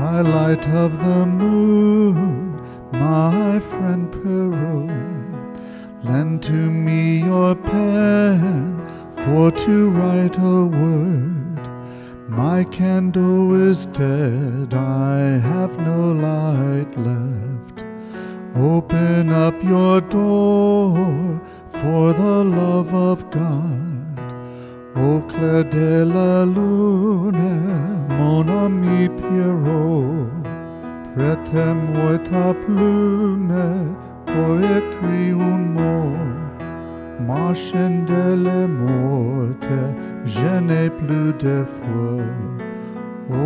my light of the moon, my friend Pierrot, lend to me your pen, for to write a word. My candle is dead, I have no light left. Open up your door, for the love of God. Au clair de la lune, mon ami Pierrot, prête-moi ta plume pour écrire un mot. Ma chaîne est morte, je n'ai plus de foi.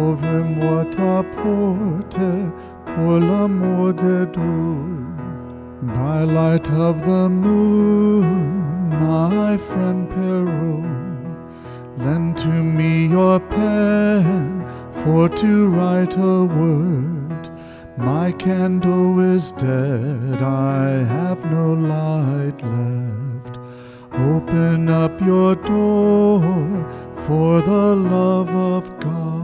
Ouvre-moi ta porte pour l'amour de Dieu. By light of the moon, my friend Pierrot, lend to me your pen, for to write a word. My candle is dead, I have no light left. Open up your door, for the love of God.